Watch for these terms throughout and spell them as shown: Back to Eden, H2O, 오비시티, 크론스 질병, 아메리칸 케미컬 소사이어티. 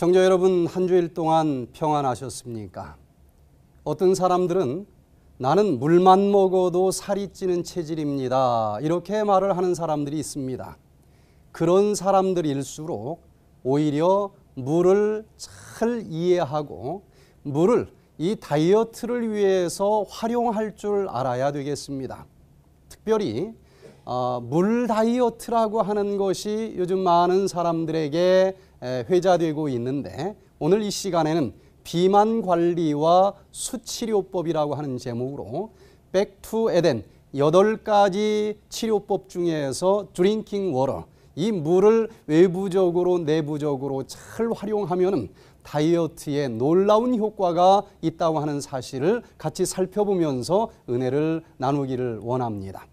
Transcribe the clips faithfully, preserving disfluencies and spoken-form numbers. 청자 여러분, 한 주일 동안 평안하셨습니까? 어떤 사람들은 나는 물만 먹어도 살이 찌는 체질입니다, 이렇게 말을 하는 사람들이 있습니다. 그런 사람들일수록 오히려 물을 잘 이해하고 물을 이 다이어트를 위해서 활용할 줄 알아야 되겠습니다. 특별히 어, 물 다이어트라고 하는 것이 요즘 많은 사람들에게 회자되고 있는데, 오늘 이 시간에는 비만 관리와 수치료법이라고 하는 제목으로 백투에덴 여덟 가지 치료법 중에서 드링킹 워터, 이 물을 외부적으로 내부적으로 잘 활용하면 다이어트에 놀라운 효과가 있다고 하는 사실을 같이 살펴보면서 은혜를 나누기를 원합니다.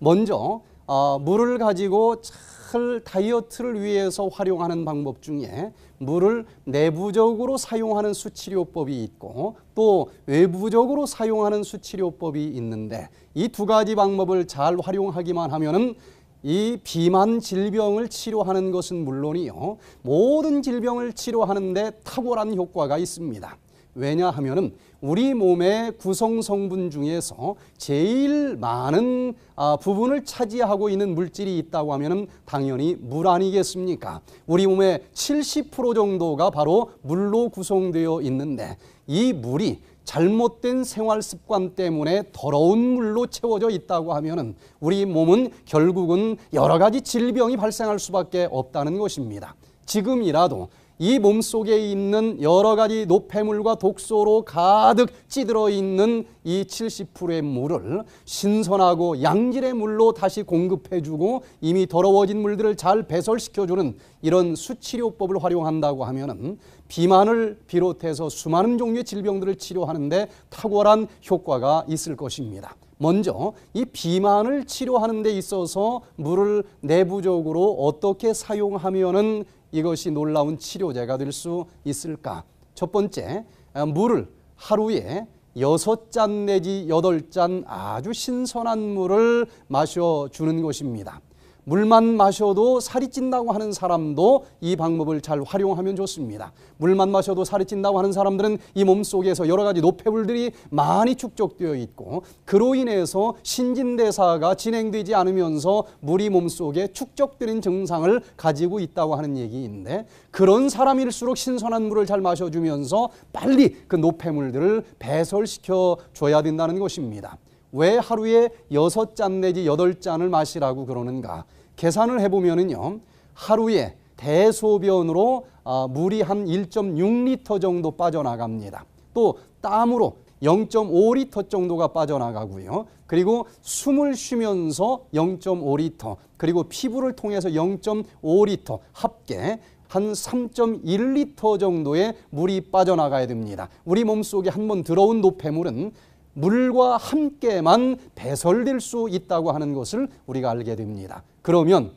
먼저 어, 물을 가지고 잘 다이어트를 위해서 활용하는 방법 중에 물을 내부적으로 사용하는 수치료법이 있고 또 외부적으로 사용하는 수치료법이 있는데, 이 두 가지 방법을 잘 활용하기만 하면은 이 비만 질병을 치료하는 것은 물론이요, 모든 질병을 치료하는데 탁월한 효과가 있습니다. 왜냐하면 우리 몸의 구성 성분 중에서 제일 많은 부분을 차지하고 있는 물질이 있다고 하면 당연히 물 아니겠습니까? 우리 몸의 칠십 퍼센트 정도가 바로 물로 구성되어 있는데, 이 물이 잘못된 생활 습관 때문에 더러운 물로 채워져 있다고 하면 우리 몸은 결국은 여러 가지 질병이 발생할 수밖에 없다는 것입니다. 지금이라도 이 몸속에 있는 여러 가지 노폐물과 독소로 가득 찌들어 있는 이 칠십 퍼센트의 물을 신선하고 양질의 물로 다시 공급해주고 이미 더러워진 물들을 잘 배설시켜주는 이런 수치료법을 활용한다고 하면은 비만을 비롯해서 수많은 종류의 질병들을 치료하는데 탁월한 효과가 있을 것입니다. 먼저 이 비만을 치료하는 데 있어서 물을 내부적으로 어떻게 사용하면은 이것이 놀라운 치료제가 될 수 있을까? 첫 번째, 물을 하루에 여섯 잔 내지 여덟 잔 아주 신선한 물을 마셔주는 것입니다. 물만 마셔도 살이 찐다고 하는 사람도 이 방법을 잘 활용하면 좋습니다. 물만 마셔도 살이 찐다고 하는 사람들은 이 몸속에서 여러 가지 노폐물들이 많이 축적되어 있고, 그로 인해서 신진대사가 진행되지 않으면서 물이 몸속에 축적되는 증상을 가지고 있다고 하는 얘기인데, 그런 사람일수록 신선한 물을 잘 마셔주면서 빨리 그 노폐물들을 배설시켜 줘야 된다는 것입니다. 왜 하루에 여섯 잔 내지 여덟 잔을 마시라고 그러는가? 계산을 해보면은요, 하루에 대소변으로 물이 한 일 점 육 리터 정도 빠져나갑니다. 또 땀으로 영 점 오 리터 정도가 빠져나가고요. 그리고 숨을 쉬면서 영 점 오 리터, 그리고 피부를 통해서 영 점 오 리터, 합계 한 삼 점 일 리터 정도의 물이 빠져나가야 됩니다. 우리 몸속에 한번 들어온 노폐물은 물과 함께만 배설될 수 있다고 하는 것을 우리가 알게 됩니다. 그러면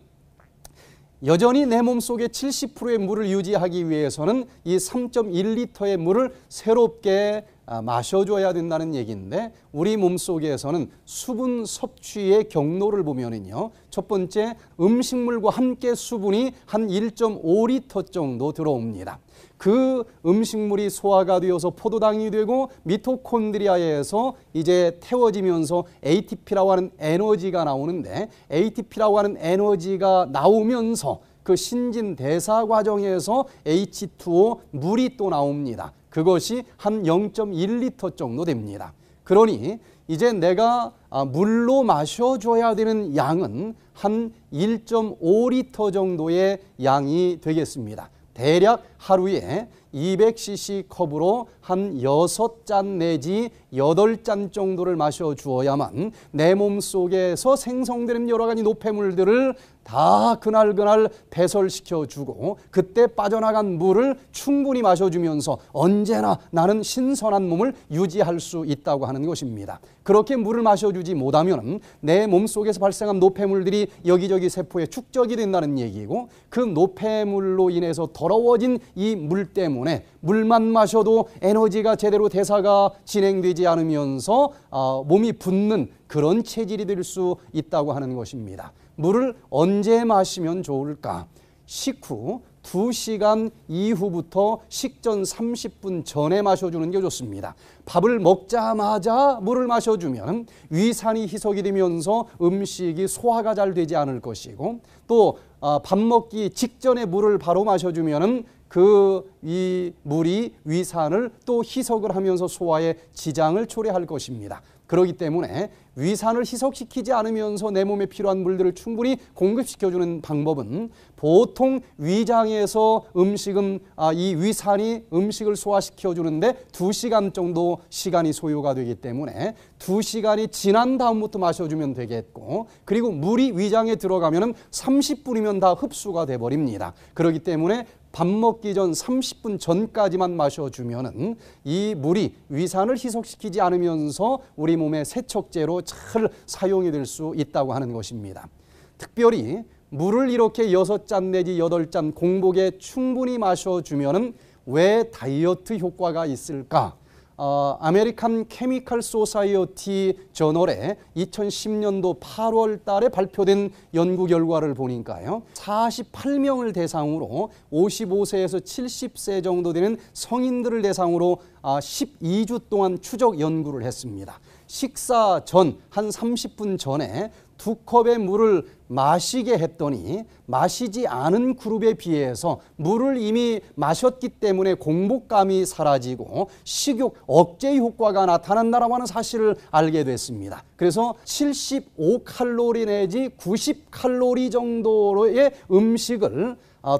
여전히 내 몸속에 칠십 퍼센트의 물을 유지하기 위해서는 이 삼 점 일 리터의 물을 새롭게 마셔줘야 된다는 얘기인데, 우리 몸속에서는 수분 섭취의 경로를 보면은요, 첫 번째 음식물과 함께 수분이 한 일 점 오 리터 정도 들어옵니다. 그 음식물이 소화가 되어서 포도당이 되고 미토콘드리아에서 이제 태워지면서 에이티피라고 하는 에너지가 나오는데, 에이티피라고 하는 에너지가 나오면서 그 신진대사 과정에서 에이치 투 오 물이 또 나옵니다. 그것이 한 영 점 일 리터 정도 됩니다. 그러니 이제 내가 물로 마셔줘야 되는 양은 한 일 점 오 리터 정도의 양이 되겠습니다. 대략 하루에 이백 씨씨 컵으로 한 여섯 잔 내지 여덟 잔 정도를 마셔주어야만 내 몸속에서 생성되는 여러 가지 노폐물들을 다 그날그날 배설시켜주고, 그때 빠져나간 물을 충분히 마셔주면서 언제나 나는 신선한 몸을 유지할 수 있다고 하는 것입니다. 그렇게 물을 마셔주지 못하면 내 몸속에서 발생한 노폐물들이 여기저기 세포에 축적이 된다는 얘기고, 그 노폐물로 인해서 더러워진 이 물 때문에 물만 마셔도 에너지가 제대로 대사가 진행되지 않으면서 어, 몸이 붓는 그런 체질이 될 수 있다고 하는 것입니다. 물을 언제 마시면 좋을까? 식후 두 시간 이후부터 식전 삼십 분 전에 마셔주는 게 좋습니다. 밥을 먹자마자 물을 마셔주면 위산이 희석이 되면서 음식이 소화가 잘 되지 않을 것이고, 또 밥 먹기 직전에 물을 바로 마셔주면 그 이 물이 위산을 또 희석을 하면서 소화에 지장을 초래할 것입니다. 그렇기 때문에 위산을 희석시키지 않으면서 내 몸에 필요한 물들을 충분히 공급시켜주는 방법은, 보통 위장에서 음식은 아, 이 위산이 음식을 소화시켜주는데 두 시간 정도 시간이 소요가 되기 때문에 두 시간이 지난 다음부터 마셔주면 되겠고, 그리고 물이 위장에 들어가면 삼십 분이면 다 흡수가 돼버립니다. 그렇기 때문에 밥 먹기 전 삼십 분 전까지만 마셔주면은 이 물이 위산을 희석시키지 않으면서 우리 몸의 세척제로 잘 사용이 될 수 있다고 하는 것입니다. 특별히 물을 이렇게 여섯 잔 내지 여덟 잔 공복에 충분히 마셔주면은 왜 다이어트 효과가 있을까? 어, 아메리칸 케미컬 소사이어티 저널에 이천십 년도 팔월 달에 발표된 연구 결과를 보니까요. 사십팔 명을 대상으로 오십오 세에서 칠십 세 정도 되는 성인들을 대상으로 아, 십이 주 동안 추적 연구를 했습니다. 식사 전 한 삼십 분 전에 두 컵의 물을 마시게 했더니 마시지 않은 그룹에 비해서 물을 이미 마셨기 때문에 공복감이 사라지고 식욕 억제 효과가 나타난다라고 하는 사실을 알게 됐습니다. 그래서 칠십오 칼로리 내지 구십 칼로리 정도의 음식을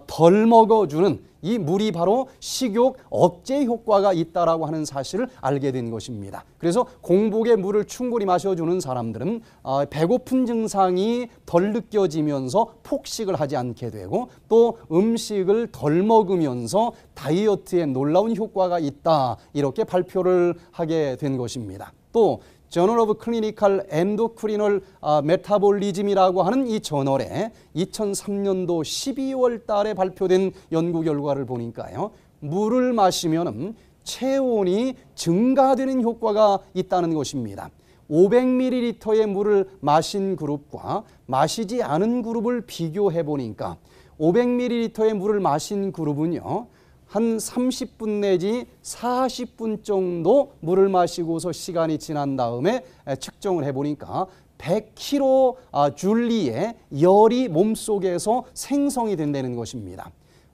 덜 먹어주는 이 물이 바로 식욕 억제 효과가 있다라고 하는 사실을 알게 된 것입니다. 그래서 공복에 물을 충분히 마셔주는 사람들은 배고픈 증상이 덜 느껴지면서 폭식을 하지 않게 되고, 또 음식을 덜 먹으면서 다이어트에 놀라운 효과가 있다, 이렇게 발표를 하게 된 것입니다. 또 저널 오브 클리니컬 엔도크리널 메타볼리즘이라고 하는 이 저널에 이천삼 년도 십이월 달에 발표된 연구 결과를 보니까요. 물을 마시면 체온이 증가되는 효과가 있다는 것입니다. 오백 밀리리터의 물을 마신 그룹과 마시지 않은 그룹을 비교해 보니까 오백 밀리리터의 물을 마신 그룹은요. 한 삼십 분 내지 사십 분 정도 물을 마시고서 시간이 지난 다음에 측정을 해보니까 백 킬로줄리의 열이 몸속에서 생성이 된다는 것입니다.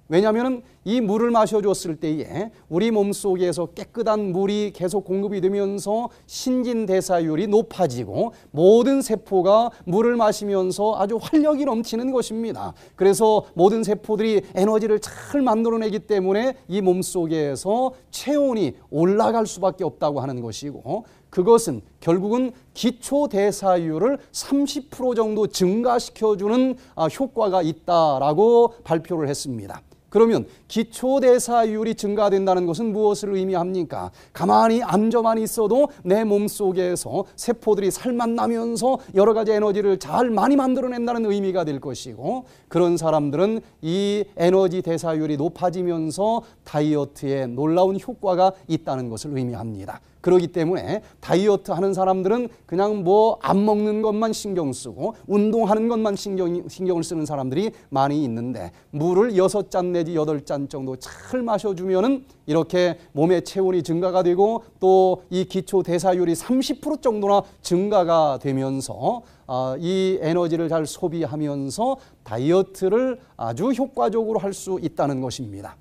왜냐하면 이 물을 마셔줬을 때에 우리 몸속에서 깨끗한 물이 계속 공급이 되면서 신진대사율이 높아지고 모든 세포가 물을 마시면서 아주 활력이 넘치는 것입니다. 그래서 모든 세포들이 에너지를 잘 만들어내기 때문에 이 몸속에서 체온이 올라갈 수밖에 없다고 하는 것이고, 그것은 결국은 기초대사율을 삼십 퍼센트 정도 증가시켜주는 효과가 있다라고 발표를 했습니다. 그러면 기초대사율이 증가된다는 것은 무엇을 의미합니까? 가만히 앉아만 있어도 내 몸속에서 세포들이 살만 나면서 여러 가지 에너지를 잘 많이 만들어낸다는 의미가 될 것이고, 그런 사람들은 이 에너지 대사율이 높아지면서 다이어트에 놀라운 효과가 있다는 것을 의미합니다. 그렇기 때문에 다이어트 하는 사람들은 그냥 뭐 안 먹는 것만 신경 쓰고 운동하는 것만 신경, 신경을 쓰는 사람들이 많이 있는데, 물을 여섯 잔 내지 여덟 잔 정도 잘 마셔주면은 이렇게 몸의 체온이 증가가 되고 또 이 기초 대사율이 삼십 퍼센트 정도나 증가가 되면서 어, 이 에너지를 잘 소비하면서 다이어트를 아주 효과적으로 할 수 있다는 것입니다.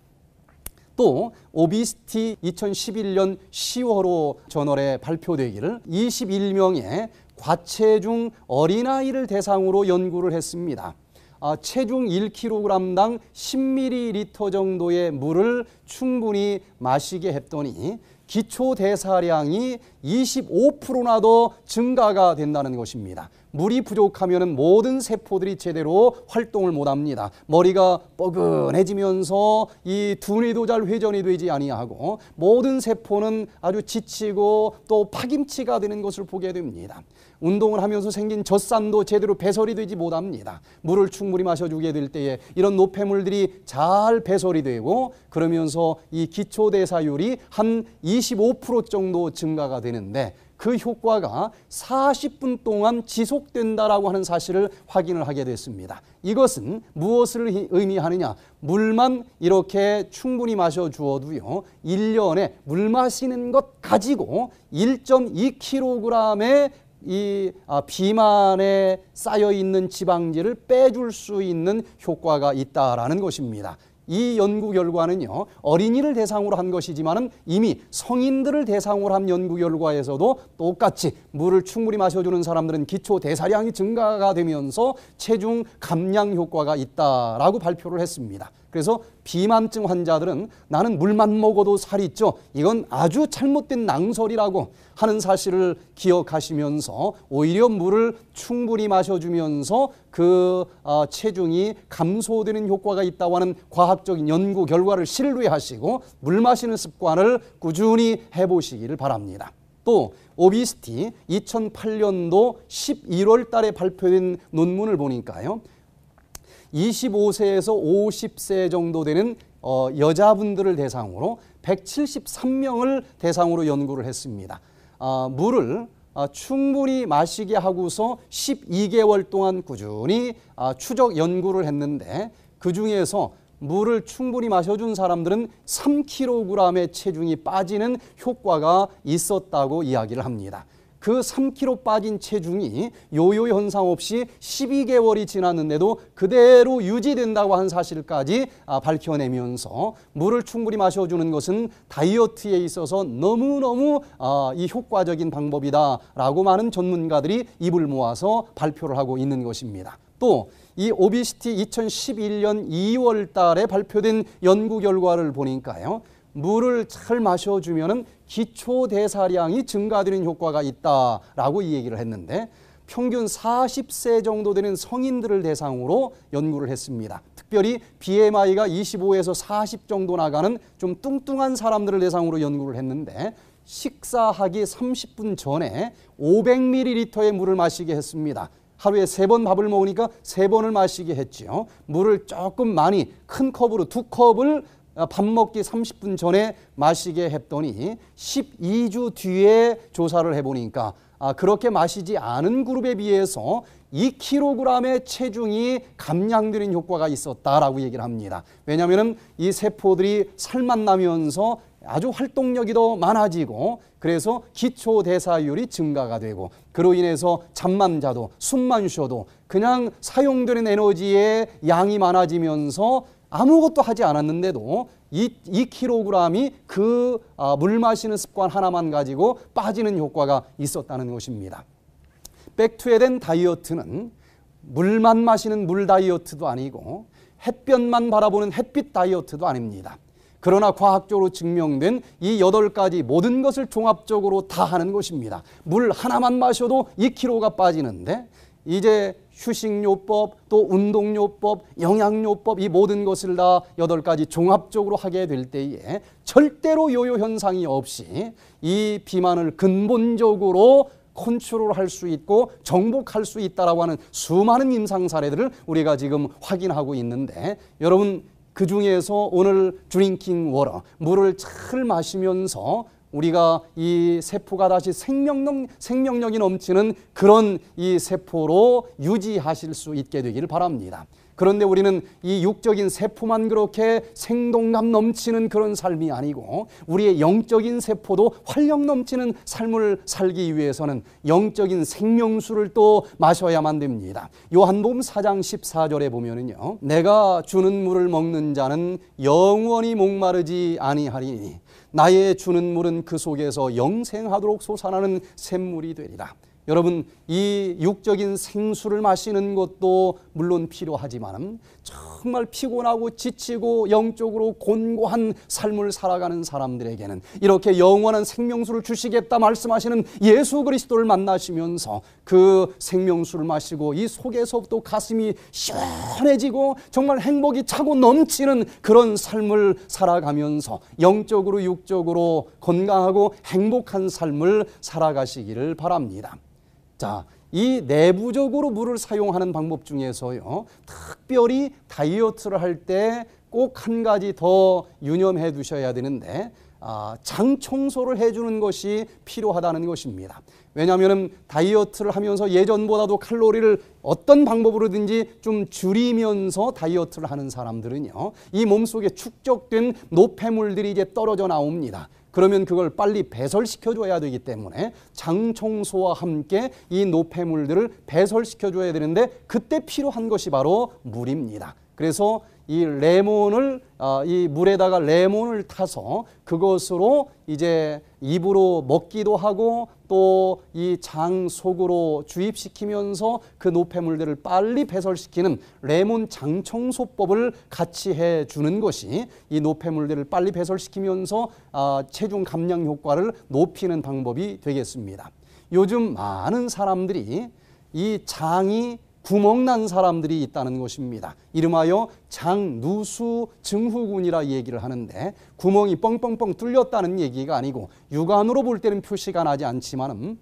또 오비시티 이천십일 년 시월호 저널에 발표되기를 이십일 명의 과체중 어린아이를 대상으로 연구를 했습니다. 아, 체중 일 킬로그램당 십 밀리리터 정도의 물을 충분히 마시게 했더니 기초대사량이 이십오 퍼센트나 더 증가가 된다는 것입니다. 물이 부족하면 모든 세포들이 제대로 활동을 못합니다. 머리가 뻐근해지면서 이 두뇌도 잘 회전이 되지 아니하고 모든 세포는 아주 지치고 또 파김치가 되는 것을 보게 됩니다. 운동을 하면서 생긴 젖산도 제대로 배설이 되지 못합니다. 물을 충분히 마셔주게 될 때에 이런 노폐물들이 잘 배설이 되고, 그러면서 이 기초대사율이 한 이십오 퍼센트 정도 증가가 되는데, 그 효과가 사십 분 동안 지속된다라고 하는 사실을 확인을 하게 됐습니다. 이것은 무엇을 의미하느냐? 물만 이렇게 충분히 마셔주어도요, 일 년에 물 마시는 것 가지고 일 점 이 킬로그램의 이 비만에 쌓여있는 지방질을 빼줄 수 있는 효과가 있다라는 것입니다. 이 연구 결과는요, 어린이를 대상으로 한 것이지만은 이미 성인들을 대상으로 한 연구 결과에서도 똑같이 물을 충분히 마셔주는 사람들은 기초 대사량이 증가가 되면서 체중 감량 효과가 있다라고 발표를 했습니다. 그래서 비만증 환자들은 나는 물만 먹어도 살이 쪄, 이건 아주 잘못된 낭설이라고 하는 사실을 기억하시면서 오히려 물을 충분히 마셔주면서 그 체중이 감소되는 효과가 있다고 하는 과학적인 연구 결과를 신뢰하시고 물 마시는 습관을 꾸준히 해보시기를 바랍니다. 또 오비시티 이천팔 년도 십일월 달에 발표된 논문을 보니까요, 이십오 세에서 오십 세 정도 되는 어, 여자분들을 대상으로 백칠십삼 명을 대상으로 연구를 했습니다. 어, 물을 어, 충분히 마시게 하고서 십이 개월 동안 꾸준히 어, 추적 연구를 했는데, 그중에서 물을 충분히 마셔준 사람들은 삼 킬로그램의 체중이 빠지는 효과가 있었다고 이야기를 합니다. 그 삼 킬로그램 빠진 체중이 요요 현상 없이 십이 개월이 지났는데도 그대로 유지된다고 한 사실까지 밝혀내면서 물을 충분히 마셔주는 것은 다이어트에 있어서 너무너무 이 효과적인 방법이다라고 많은 전문가들이 입을 모아서 발표를 하고 있는 것입니다. 또 이 오비시티 이천십일 년 이월 달에 발표된 연구 결과를 보니까요, 물을 잘 마셔주면 기초 대사량이 증가되는 효과가 있다라고 이 얘기를 했는데, 평균 사십 세 정도 되는 성인들을 대상으로 연구를 했습니다. 특별히 비엠아이가 이십오에서 사십 정도 나가는 좀 뚱뚱한 사람들을 대상으로 연구를 했는데, 식사하기 삼십 분 전에 오백 밀리리터의 물을 마시게 했습니다. 하루에 세 번 밥을 먹으니까 세 번을 마시게 했지요. 물을 조금 많이 큰 컵으로 두 컵을 밥 먹기 삼십 분 전에 마시게 했더니 십이 주 뒤에 조사를 해보니까 그렇게 마시지 않은 그룹에 비해서 이 킬로그램의 체중이 감량되는 효과가 있었다라고 얘기를 합니다. 왜냐하면 이 세포들이 살만 나면서 아주 활동력이 더 많아지고, 그래서 기초대사율이 증가가 되고, 그로 인해서 잠만 자도 숨만 쉬어도 그냥 사용되는 에너지의 양이 많아지면서 아무것도 하지 않았는데도 이, 이 킬로그램이 그 물 마시는 습관 하나만 가지고 빠지는 효과가 있었다는 것입니다. 백투에덴 다이어트는 물만 마시는 물 다이어트도 아니고 햇볕만 바라보는 햇빛 다이어트도 아닙니다. 그러나 과학적으로 증명된 이 여덟 가지 모든 것을 종합적으로 다 하는 것입니다. 물 하나만 마셔도 이 킬로그램가 빠지는데, 이제 휴식요법, 또 운동요법, 영양요법, 이 모든 것을 다 여덟 가지 종합적으로 하게 될 때에 절대로 요요 현상이 없이 이 비만을 근본적으로 컨트롤할 수 있고 정복할 수 있다라고 하는 수많은 임상 사례들을 우리가 지금 확인하고 있는데, 여러분 그 중에서 오늘 드링킹 워터, 물을 잘 마시면서 우리가 이 세포가 다시 생명력, 생명력이 넘치는 그런 이 세포로 유지하실 수 있게 되기를 바랍니다. 그런데 우리는 이 육적인 세포만 그렇게 생동감 넘치는 그런 삶이 아니고, 우리의 영적인 세포도 활력 넘치는 삶을 살기 위해서는 영적인 생명수를 또 마셔야만 됩니다. 요한복음 사 장 십사 절에 보면은요, 내가 주는 물을 먹는 자는 영원히 목마르지 아니하리니 나의 주는 물은 그 속에서 영생하도록 솟아나는 샘물이 되리라. 여러분, 이 육적인 생수를 마시는 것도 물론 필요하지만 정말 피곤하고 지치고 영적으로 곤고한 삶을 살아가는 사람들에게는 이렇게 영원한 생명수를 주시겠다 말씀하시는 예수 그리스도를 만나시면서 그 생명수를 마시고 이 속에서부터 가슴이 시원해지고 정말 행복이 차고 넘치는 그런 삶을 살아가면서 영적으로 육적으로 건강하고 행복한 삶을 살아가시기를 바랍니다. 자, 이 내부적으로 물을 사용하는 방법 중에서요, 특별히 다이어트를 할 때 꼭 한 가지 더 유념해 두셔야 되는데, 장 청소를 해주는 것이 필요하다는 것입니다. 왜냐하면 다이어트를 하면서 예전보다도 칼로리를 어떤 방법으로든지 좀 줄이면서 다이어트를 하는 사람들은요, 이 몸속에 축적된 노폐물들이 이제 떨어져 나옵니다. 그러면 그걸 빨리 배설시켜줘야 되기 때문에 장 청소와 함께 이 노폐물들을 배설시켜줘야 되는데 그때 필요한 것이 바로 물입니다. 그래서 이 레몬을 이 물에다가 레몬을 타서 그것으로 이제 입으로 먹기도 하고 또 이 장 속으로 주입시키면서 그 노폐물들을 빨리 배설시키는 레몬 장 청소법을 같이 해주는 것이 이 노폐물들을 빨리 배설시키면서 체중 감량 효과를 높이는 방법이 되겠습니다. 요즘 많은 사람들이 이 장이 구멍난 사람들이 있다는 것입니다. 이름하여 장누수 증후군이라 얘기를 하는데, 구멍이 뻥뻥뻥 뚫렸다는 얘기가 아니고 육안으로 볼 때는 표시가 나지 않지만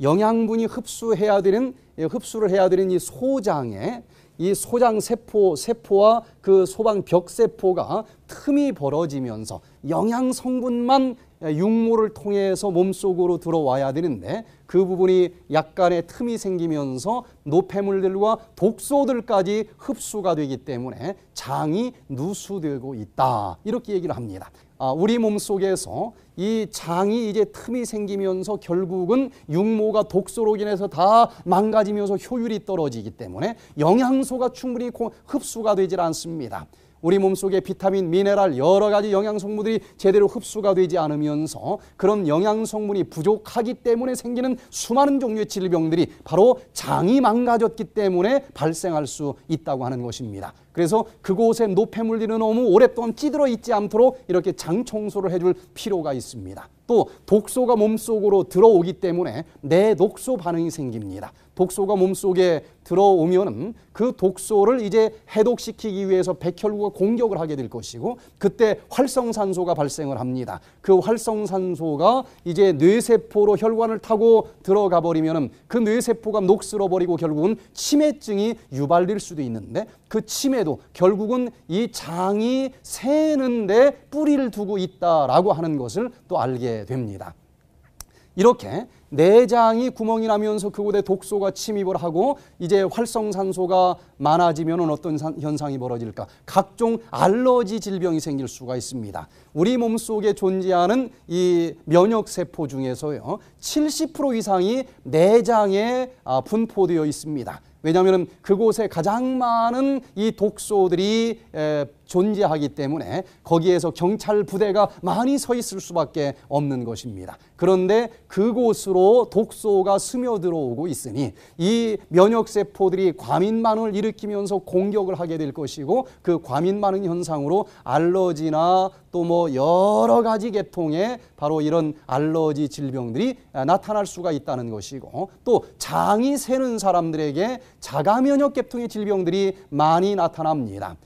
영양분이 흡수해야 되는 흡수를 해야 되는 이 소장에 이 소장 세포 세포와 그 소방 벽 세포가 틈이 벌어지면서 영양 성분만 육모를 통해서 몸속으로 들어와야 되는데 그 부분이 약간의 틈이 생기면서 노폐물들과 독소들까지 흡수가 되기 때문에 장이 누수되고 있다, 이렇게 얘기를 합니다. 아, 우리 몸속에서 이 장이 이제 틈이 생기면서 결국은 육모가 독소로 인해서 다 망가지면서 효율이 떨어지기 때문에 영양소가 충분히 흡수가 되질 않습니다. 우리 몸속에 비타민, 미네랄, 여러 가지 영양성분들이 제대로 흡수가 되지 않으면서 그런 영양성분이 부족하기 때문에 생기는 수많은 종류의 질병들이 바로 장이 망가졌기 때문에 발생할 수 있다고 하는 것입니다. 그래서 그곳에 노폐물들이 너무 오랫동안 찌들어 있지 않도록 이렇게 장 청소를 해줄 필요가 있습니다. 또 독소가 몸속으로 들어오기 때문에 내독소 반응이 생깁니다. 독소가 몸속에 들어오면 그 독소를 이제 해독시키기 위해서 백혈구가 공격을 하게 될 것이고 그때 활성산소가 발생을 합니다. 그 활성산소가 이제 뇌세포로 혈관을 타고 들어가 버리면 그 뇌세포가 녹슬어버리고 결국은 치매증이 유발될 수도 있는데 그 치매도 결국은 이 장이 새는데 뿌리를 두고 있다라고 하는 것을 또 알게 됩니다. 이렇게 내장이 구멍이 나면서 그곳에 독소가 침입을 하고 이제 활성산소가 많아지면 어떤 현상이 벌어질까? 각종 알러지 질병이 생길 수가 있습니다. 우리 몸속에 존재하는 이 면역세포 중에서요, 칠십 퍼센트 이상이 내장에 분포되어 있습니다. 왜냐하면 그곳에 가장 많은 이 독소들이 에, 존재하기 때문에 거기에서 경찰 부대가 많이 서 있을 수밖에 없는 것입니다. 그런데 그곳으로 독소가 스며들어오고 있으니 이 면역세포들이 과민 반응을 일으키면서 공격을 하게 될 것이고 그 과민 반응 현상으로 알러지나 또 뭐 여러 가지 계통의 바로 이런 알러지 질병들이 나타날 수가 있다는 것이고 또 장이 새는 사람들에게 자가면역 계통의 질병들이 많이 나타납니다.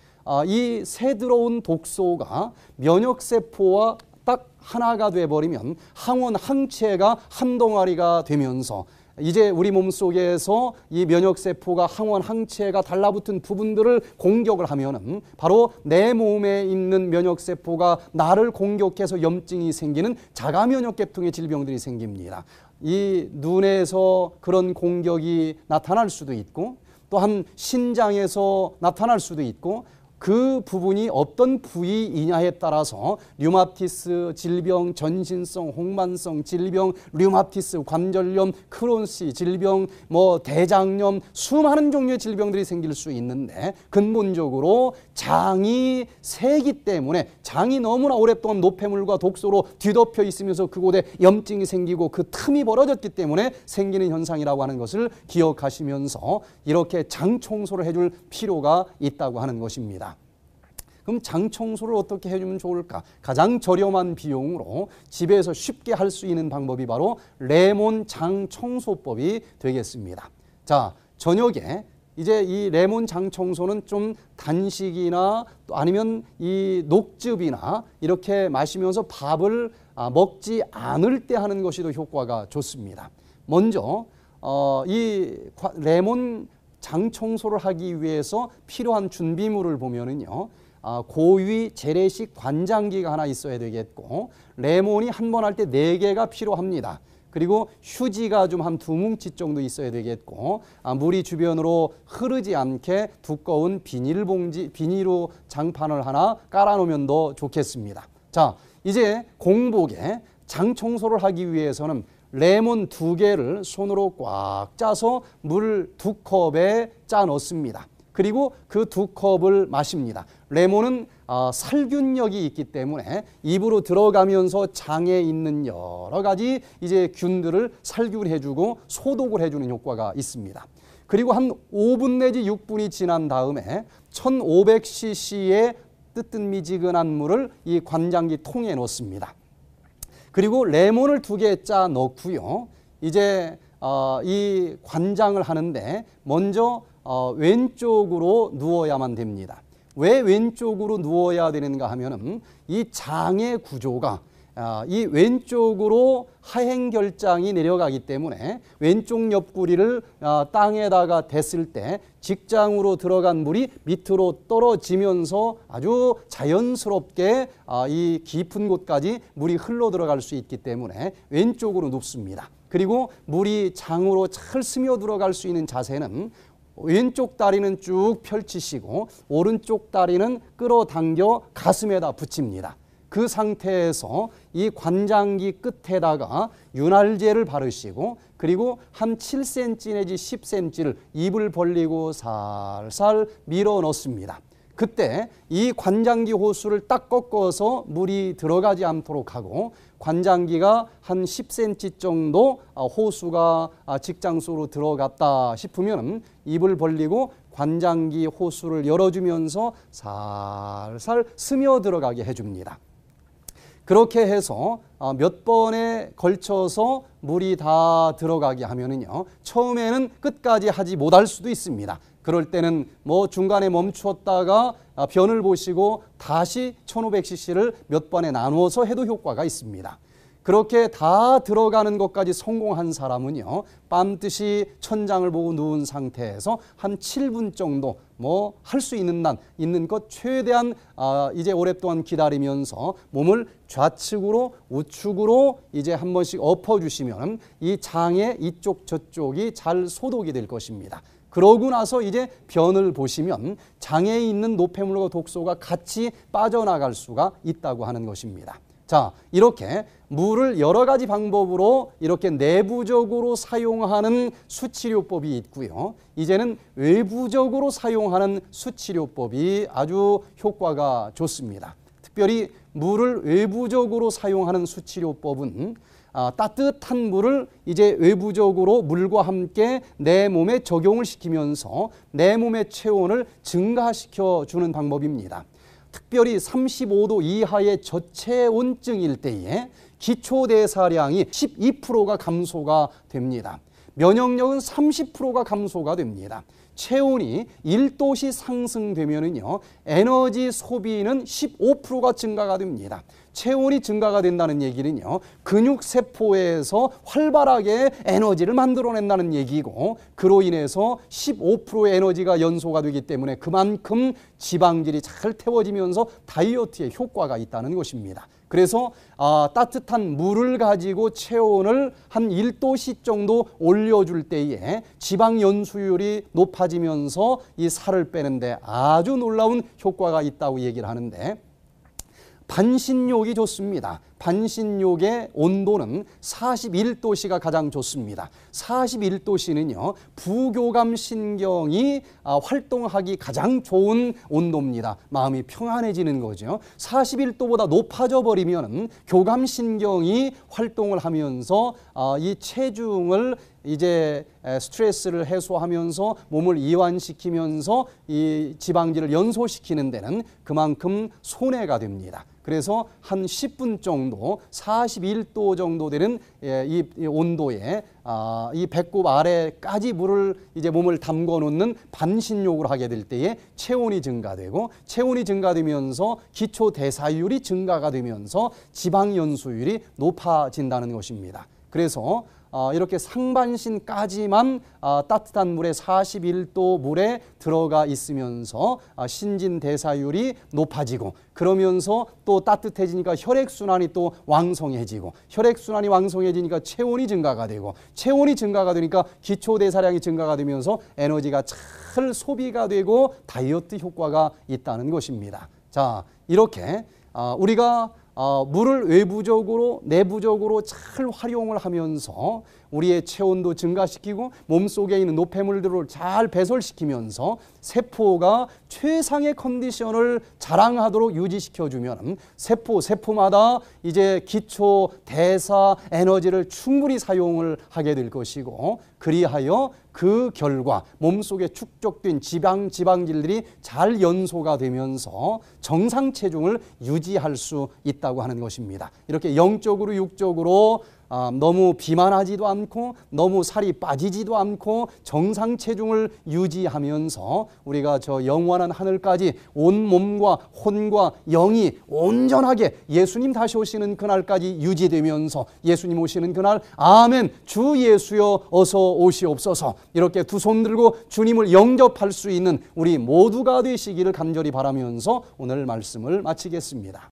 이 새 들어온 독소가 면역세포와 딱 하나가 돼버리면 항원 항체가 한 동아리가 되면서 이제 우리 몸속에서 이 면역세포가 항원 항체가 달라붙은 부분들을 공격을 하면은 바로 내 몸에 있는 면역세포가 나를 공격해서 염증이 생기는 자가면역계통의 질병들이 생깁니다. 이 눈에서 그런 공격이 나타날 수도 있고 또한 신장에서 나타날 수도 있고 그 부분이 어떤 부위이냐에 따라서 류마티스 질병, 전신성, 홍만성 질병, 류마티스, 관절염, 크론스 질병, 뭐 대장염, 수많은 종류의 질병들이 생길 수 있는데 근본적으로 장이 새기 때문에 장이 너무나 오랫동안 노폐물과 독소로 뒤덮여 있으면서 그곳에 염증이 생기고 그 틈이 벌어졌기 때문에 생기는 현상이라고 하는 것을 기억하시면서 이렇게 장 청소를 해줄 필요가 있다고 하는 것입니다. 그럼 장 청소를 어떻게 해주면 좋을까? 가장 저렴한 비용으로 집에서 쉽게 할 수 있는 방법이 바로 레몬 장 청소법이 되겠습니다. 자, 저녁에 이제 이 레몬 장 청소는 좀 단식이나 또 아니면 이 녹즙이나 이렇게 마시면서 밥을 먹지 않을 때 하는 것이 더 효과가 좋습니다. 먼저 어, 이 레몬 장 청소를 하기 위해서 필요한 준비물을 보면은요. 고위 재래식 관장기가 하나 있어야 되겠고, 레몬이 한 번 할 때 네 개가 필요합니다. 그리고 휴지가 좀 한 두 뭉치 정도 있어야 되겠고, 아, 물이 주변으로 흐르지 않게 두꺼운 비닐봉지, 비닐로 장판을 하나 깔아놓으면 더 좋겠습니다. 자, 이제 공복에 장 청소를 하기 위해서는 레몬 두 개를 손으로 꽉 짜서 물 두 컵에 짜 넣습니다. 그리고 그 두 컵을 마십니다. 레몬은 어, 살균력이 있기 때문에 입으로 들어가면서 장에 있는 여러 가지 이제 균들을 살균해주고 소독을 해주는 효과가 있습니다. 그리고 한 오 분 내지 육 분이 지난 다음에 천오백 씨씨의 뜨뜻미지근한 물을 이 관장기 통에 넣습니다. 그리고 레몬을 두 개 짜 넣고요. 이제 어, 이 관장을 하는데 먼저 어, 왼쪽으로 누워야만 됩니다. 왜 왼쪽으로 누워야 되는가 하면은 이 장의 구조가 이 왼쪽으로 하행결장이 내려가기 때문에 왼쪽 옆구리를 땅에다가 댔을 때 직장으로 들어간 물이 밑으로 떨어지면서 아주 자연스럽게 이 깊은 곳까지 물이 흘러 들어갈 수 있기 때문에 왼쪽으로 눕습니다. 그리고 물이 장으로 잘 스며 들어갈 수 있는 자세는 왼쪽 다리는 쭉 펼치시고 오른쪽 다리는 끌어당겨 가슴에다 붙입니다. 그 상태에서 이 관장기 끝에다가 윤활제를 바르시고, 그리고 한 칠 센티미터 내지 십 센티미터를 입을 벌리고 살살 밀어 넣습니다. 그때 이 관장기 호수를 딱 꺾어서 물이 들어가지 않도록 하고, 관장기가 한 십 센티미터 정도 호수가 직장 속으로 들어갔다 싶으면 입을 벌리고 관장기 호수를 열어주면서 살살 스며들어가게 해줍니다. 그렇게 해서 몇 번에 걸쳐서 물이 다 들어가게 하면은요, 처음에는 끝까지 하지 못할 수도 있습니다. 그럴 때는 뭐 중간에 멈추었다가 변을 보시고 다시 천오백 씨씨를 몇 번에 나누어서 해도 효과가 있습니다. 그렇게 다 들어가는 것까지 성공한 사람은요, 빰뜻이 천장을 보고 누운 상태에서 한 칠 분 정도 뭐 할 수 있는 난 있는 것 최대한 아, 이제 오랫동안 기다리면서 몸을 좌측으로 우측으로 이제 한 번씩 엎어주시면 이 장의 이쪽 저쪽이 잘 소독이 될 것입니다. 그러고 나서 이제 변을 보시면 장에 있는 노폐물과 독소가 같이 빠져나갈 수가 있다고 하는 것입니다. 자, 이렇게 물을 여러 가지 방법으로 이렇게 내부적으로 사용하는 수치료법이 있고요. 이제는 외부적으로 사용하는 수치료법이 아주 효과가 좋습니다. 특별히 물을 외부적으로 사용하는 수치료법은 아, 따뜻한 물을 이제 외부적으로 물과 함께 내 몸에 적용을 시키면서 내 몸의 체온을 증가시켜 주는 방법입니다. 특별히 삼십오 도 이하의 저체온증일 때에 기초대사량이 십이 퍼센트가 감소가 됩니다. 면역력은 삼십 퍼센트가 감소가 됩니다. 체온이 일 도씨 상승되면은요, 에너지 소비는 십오 퍼센트가 증가가 됩니다. 체온이 증가가 된다는 얘기는요, 근육세포에서 활발하게 에너지를 만들어낸다는 얘기고, 그로 인해서 십오 퍼센트의 에너지가 연소가 되기 때문에 그만큼 지방질이 잘 태워지면서 다이어트에 효과가 있다는 것입니다. 그래서 아, 따뜻한 물을 가지고 체온을 한 일 도씨 정도 올려줄 때에 지방 연소율이 높아지면서 이 살을 빼는데 아주 놀라운 효과가 있다고 얘기를 하는데, 반신욕이 좋습니다. 반신욕의 온도는 사십일 도씨가 가장 좋습니다. 사십일 도씨는요, 부교감 신경이 활동하기 가장 좋은 온도입니다. 마음이 평안해지는 거죠. 사십일 도보다 높아져 버리면 교감 신경이 활동을 하면서 이 체중을 이제 스트레스를 해소하면서 몸을 이완시키면서 이 지방질을 연소시키는 데는 그만큼 손해가 됩니다. 그래서 한 십 분 정도 사십일 도 정도 되는 이 온도에 이 배꼽 아래까지 물을 이제 몸을 담궈 놓는 반신욕을 하게 될 때에 체온이 증가되고, 체온이 증가되면서 기초 대사율이 증가가 되면서 지방 연소율이 높아진다는 것입니다. 그래서 어, 이렇게 상반신까지만 어, 따뜻한 물에 사십일 도 물에 들어가 있으면서 어, 신진대사율이 높아지고 그러면서 또 따뜻해지니까 혈액순환이 또 왕성해지고 혈액순환이 왕성해지니까 체온이 증가가 되고 체온이 증가가 되니까 기초대사량이 증가가 되면서 에너지가 잘 소비가 되고 다이어트 효과가 있다는 것입니다. 자, 이렇게 어, 우리가 어, 물을 외부적으로 내부적으로 잘 활용을 하면서 우리의 체온도 증가시키고 몸속에 있는 노폐물들을 잘 배설시키면서 세포가 최상의 컨디션을 자랑하도록 유지시켜주면 세포, 세포마다 이제 기초, 대사, 에너지를 충분히 사용을 하게 될 것이고 그리하여 그 결과 몸속에 축적된 지방, 지방질들이 잘 연소가 되면서 정상 체중을 유지할 수 있다고 하는 것입니다. 이렇게 영적으로 육적으로 아, 너무 비만하지도 않고 너무 살이 빠지지도 않고 정상 체중을 유지하면서 우리가 저 영원한 하늘까지 온 몸과 혼과 영이 온전하게 예수님 다시 오시는 그날까지 유지되면서 예수님 오시는 그날 아멘 주 예수여 어서 오시옵소서 이렇게 두 손 들고 주님을 영접할 수 있는 우리 모두가 되시기를 간절히 바라면서 오늘 말씀을 마치겠습니다.